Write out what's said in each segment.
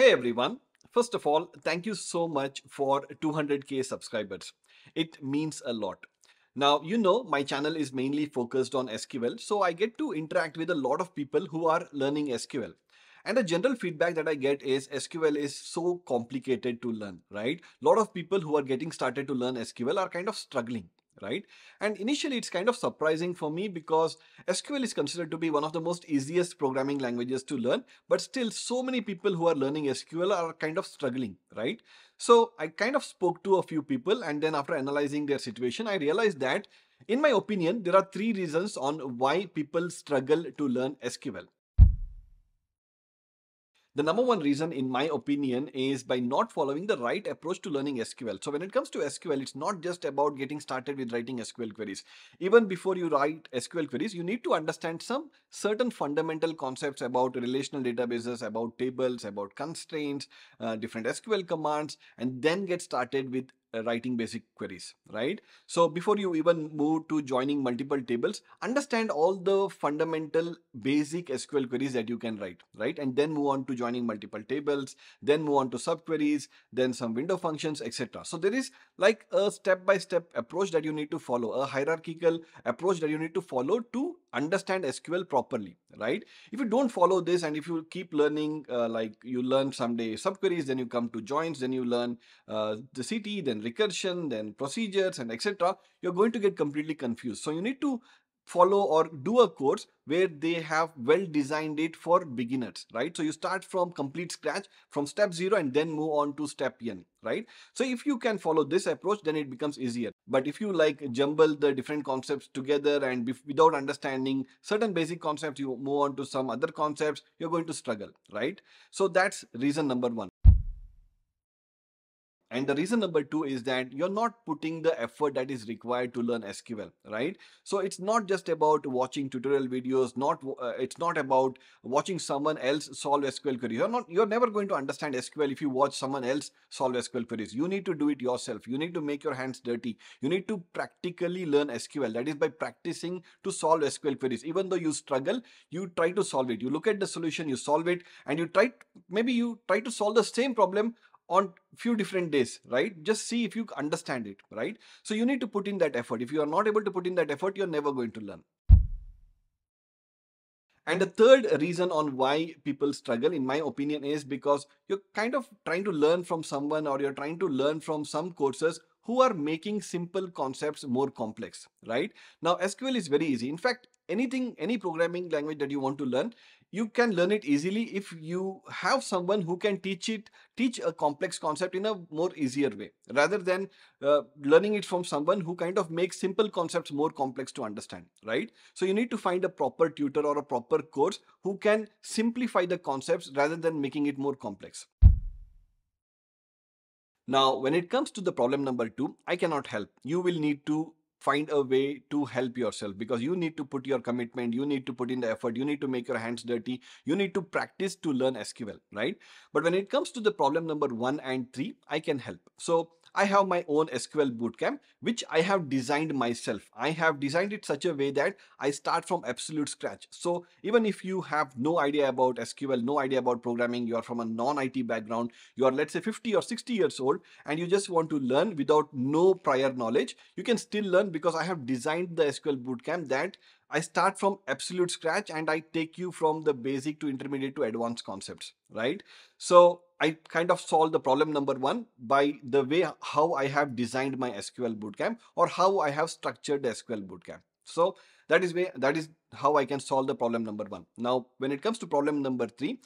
Hey everyone, first of all, thank you so much for 200k subscribers. It means a lot. Now, you know, my channel is mainly focused on SQL, so I get to interact with a lot of people who are learning SQL. And a general feedback that I get is SQL is so complicated to learn, right? A lot of people who are getting started to learn SQL are kind of struggling, right? And initially it's kind of surprising for me because SQL is considered to be one of the most easiest programming languages to learn, but still so many people who are learning SQL are kind of struggling, right? So I kind of spoke to a few people, and then after analyzing their situation, I realized that in my opinion, there are three reasons on why people struggle to learn SQL. The number one reason, in my opinion, is by not following the right approach to learning SQL. So when it comes to SQL, it's not just about getting started with writing SQL queries. Even before you write SQL queries, you need to understand some certain fundamental concepts about relational databases, about tables, about constraints, different SQL commands, and then get started with writing basic queries, right? So before you even move to joining multiple tables, understand all the fundamental basic SQL queries that you can write, right? And then move on to joining multiple tables, then move on to subqueries, then some window functions, etc. So there is like a step-by-step approach that you need to follow, a hierarchical approach that you need to follow to understand SQL properly, right? If you don't follow this and if you keep learning, like you learn someday subqueries, then you come to joins, then you learn the CT, then recursion, then procedures and etc., you're going to get completely confused. So you need to follow or do a course where they have well designed it for beginners, right? So you start from complete scratch from step 0 and then move on to step n, right? So if you can follow this approach, then it becomes easier. But if you like jumble the different concepts together and without understanding certain basic concepts, you move on to some other concepts, you're going to struggle, right? So that's reason number one. And the reason number two is that you're not putting the effort that is required to learn SQL, right? So it's not just about watching tutorial videos, it's not about watching someone else solve SQL queries. You're never going to understand SQL if you watch someone else solve SQL queries. You need to do it yourself. You need to make your hands dirty. You need to practically learn SQL. That is by practicing to solve SQL queries. Even though you struggle, you try to solve it. You look at the solution, you solve it, and maybe you try to solve the same problem on few different days, right? Just see if you understand it, right? So you need to put in that effort. If you are not able to put in that effort, you're never going to learn. And the third reason on why people struggle, in my opinion, is because you're kind of trying to learn from someone, or you're trying to learn from some courses who are making simple concepts more complex, right? Now, SQL is very easy. In fact, any programming language that you want to learn, you can learn it easily if you have someone who can teach a complex concept in a more easier way, rather than learning it from someone who kind of makes simple concepts more complex to understand, right? So you need to find a proper tutor or a proper course who can simplify the concepts rather than making it more complex. Now, when it comes to the problem number two, I cannot help. You will need to find a way to help yourself, because you need to put your commitment, you need to put in the effort, you need to make your hands dirty, you need to practice to learn SQL, right? But when it comes to the problem number 1 and 3, I can help. So I have my own SQL bootcamp, which I have designed myself. I have designed it such a way that I start from absolute scratch. So even if you have no idea about SQL, no idea about programming, you are from a non-IT background, you are let's say 50 or 60 years old, and you just want to learn without no prior knowledge, you can still learn, because I have designed the SQL bootcamp that I start from absolute scratch and I take you from the basic to intermediate to advanced concepts, right? So I kind of solve the problem number 1 by the way how I have designed my SQL bootcamp, or how I have structured the SQL bootcamp. So that is how I can solve the problem number 1. Now, when it comes to problem number 3,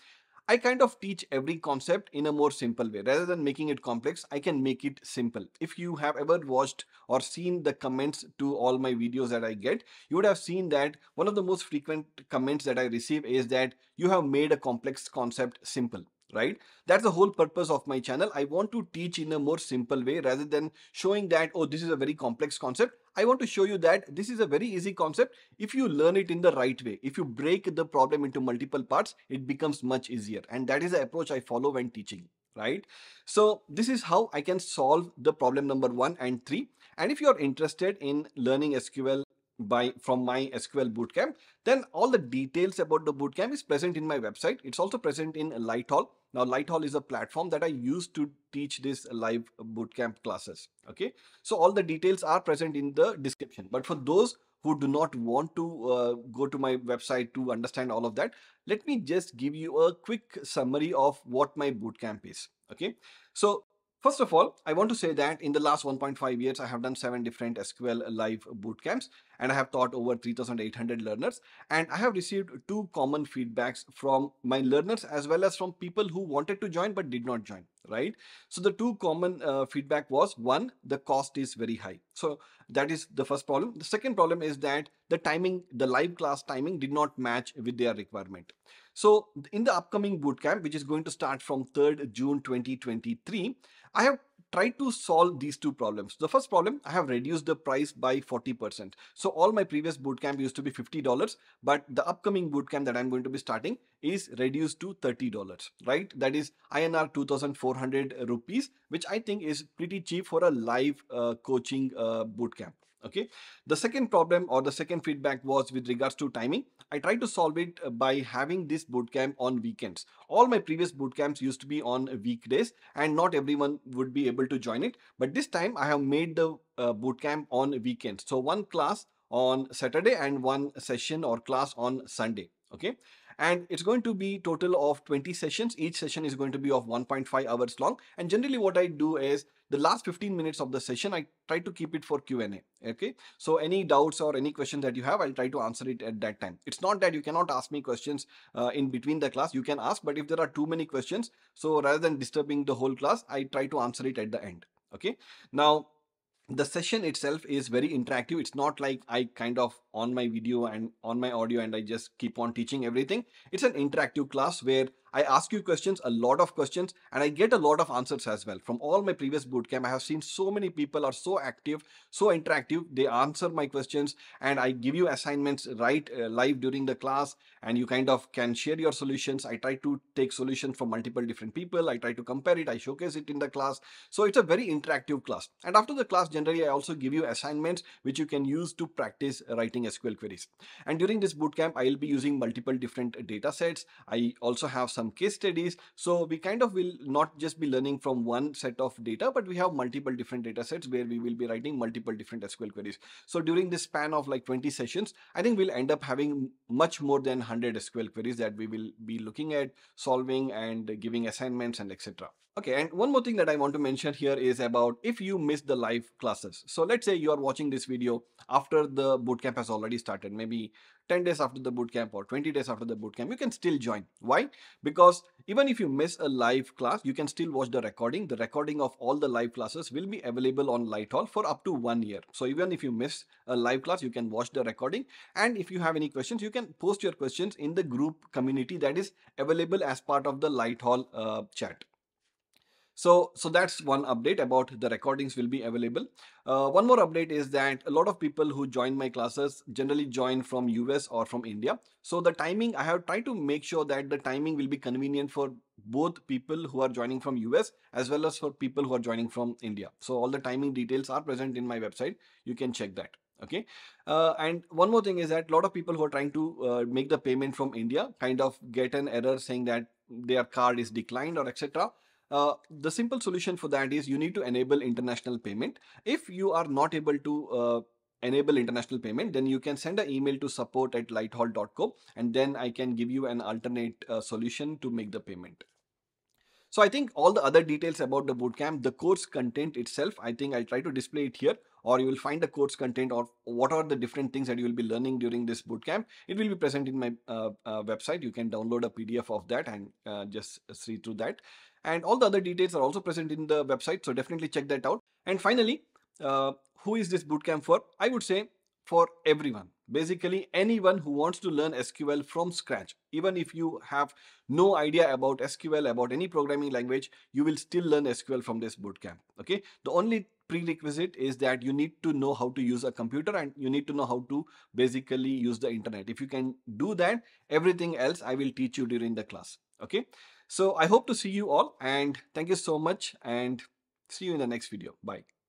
I kind of teach every concept in a more simple way. Rather than making it complex, I can make it simple. If you have ever watched or seen the comments to all my videos that I get, you would have seen that one of the most frequent comments that I receive is that you have made a complex concept simple, right? That's the whole purpose of my channel. I want to teach in a more simple way, rather than showing that, oh, this is a very complex concept. I want to show you that this is a very easy concept. If you learn it in the right way, if you break the problem into multiple parts, it becomes much easier. And that is the approach I follow when teaching, right? So this is how I can solve the problem number 1 and 3. And if you're interested in learning SQL from my SQL bootcamp, then all the details about the bootcamp is present in my website. It's also present in Lighthall. Now, Lighthall is a platform that I use to teach these live bootcamp classes. Okay, so all the details are present in the description. But for those who do not want to go to my website to understand all of that, let me just give you a quick summary of what my bootcamp is. Okay, so first of all, I want to say that in the last 1.5 years, I have done 7 different SQL live bootcamps, and I have taught over 3,800 learners. And I have received 2 common feedbacks from my learners as well as from people who wanted to join but did not join, right? So the 2 common feedback was, 1, the cost is very high. So that is the first problem. The second problem is that the timing, the live class timing did not match with their requirement. So in the upcoming bootcamp, which is going to start from 3rd June 2023, I have tried to solve these 2 problems. The first problem, I have reduced the price by 40%. So all my previous bootcamp used to be $50, but the upcoming bootcamp that I'm going to be starting is reduced to $30, right? That is INR 2,400 rupees, which I think is pretty cheap for a live coaching bootcamp. Okay. The second problem or the second feedback was with regards to timing. I tried to solve it by having this bootcamp on weekends. All my previous bootcamps used to be on weekdays and not everyone would be able to join it. But this time I have made the bootcamp on weekends. So 1 class on Saturday and 1 session or class on Sunday. Okay. And it's going to be total of 20 sessions. Each session is going to be of 1.5 hours long. And generally what I do is the last 15 minutes of the session, I try to keep it for Q&A. Okay. So any doubts or any questions that you have, I'll try to answer it at that time. It's not that you cannot ask me questions in between the class. You can ask, but if there are too many questions, so rather than disturbing the whole class, I try to answer it at the end. Okay. Now, the session itself is very interactive. It's not like I kind of on my video and on my audio and I just keep on teaching everything. It's an interactive class where I ask you questions, a lot of questions, and I get a lot of answers as well. From all my previous bootcamp, I have seen so many people are so active, so interactive. They answer my questions and I give you assignments right live during the class and you kind of can share your solutions. I try to take solutions from multiple different people. I try to compare it. I showcase it in the class. So it's a very interactive class. And after the class, generally, I also give you assignments which you can use to practice writing SQL queries. And during this bootcamp, I'll be using multiple different data sets. I also have some case studies. So we kind of will not just be learning from one set of data, but we have multiple different data sets where we will be writing multiple different SQL queries. So during this span of like 20 sessions, I think we'll end up having much more than 100 SQL queries that we will be looking at solving and giving assignments and etc. Okay, and one more thing that I want to mention here is about if you miss the live classes. So let's say you are watching this video after the bootcamp has already started, maybe 10 days after the bootcamp or 20 days after the bootcamp, you can still join. Why? Because even if you miss a live class, you can still watch the recording. The recording of all the live classes will be available on Lighthall for up to 1 year. So even if you miss a live class, you can watch the recording. And if you have any questions, you can post your questions in the group community that is available as part of the Lighthall chat. So that's one update about the recordings will be available. One more update is that a lot of people who join my classes generally join from US or from India. So the timing, I have tried to make sure that the timing will be convenient for both people who are joining from US as well as for people who are joining from India. So all the timing details are present in my website. You can check that. Okay. And one more thing is that a lot of people who are trying to make the payment from India kind of get an error saying that their card is declined or etc. The simple solution for that is you need to enable international payment. If you are not able to enable international payment, then you can send an email to support@lighthall.co and then I can give you an alternate solution to make the payment. So I think all the other details about the bootcamp, the course content itself, I think I'll try to display it here, or you will find the course content or what are the different things that you will be learning during this bootcamp. It will be present in my website. You can download a PDF of that and just see through that. And all the other details are also present in the website. So definitely check that out. And finally, who is this bootcamp for? I would say for everyone. Basically, anyone who wants to learn SQL from scratch. Even if you have no idea about SQL, about any programming language, you will still learn SQL from this bootcamp. Okay. The only prerequisite is that you need to know how to use a computer and you need to know how to basically use the internet. If you can do that, everything else I will teach you during the class. Okay. So I hope to see you all and thank you so much and see you in the next video. Bye.